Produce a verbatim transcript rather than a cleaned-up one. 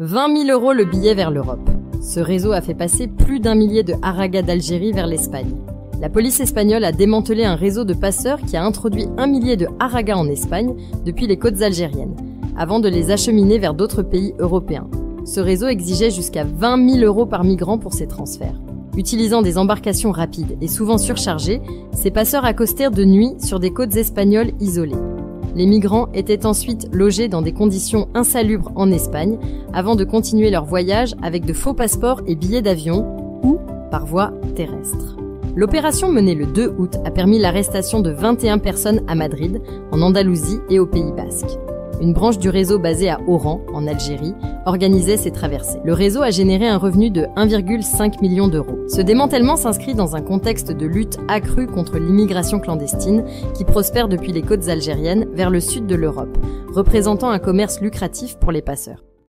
vingt mille euros le billet vers l'Europe. Ce réseau a fait passer plus d'un millier de harragas d'Algérie vers l'Espagne. La police espagnole a démantelé un réseau de passeurs qui a introduit un millier de harragas en Espagne depuis les côtes algériennes, avant de les acheminer vers d'autres pays européens. Ce réseau exigeait jusqu'à vingt mille euros par migrant pour ces transferts. Utilisant des embarcations rapides et souvent surchargées, ces passeurs accostèrent de nuit sur des côtes espagnoles isolées. Les migrants étaient ensuite logés dans des conditions insalubres en Espagne avant de continuer leur voyage avec de faux passeports et billets d'avion ou par voie terrestre. L'opération menée le deux août a permis l'arrestation de vingt et une personnes à Madrid, en Andalousie et au Pays Basque. Une branche du réseau basée à Oran, en Algérie, organisait ces traversées. Le réseau a généré un revenu de un virgule cinq million d'euros. Ce démantèlement s'inscrit dans un contexte de lutte accrue contre l'immigration clandestine qui prospère depuis les côtes algériennes vers le sud de l'Europe, représentant un commerce lucratif pour les passeurs.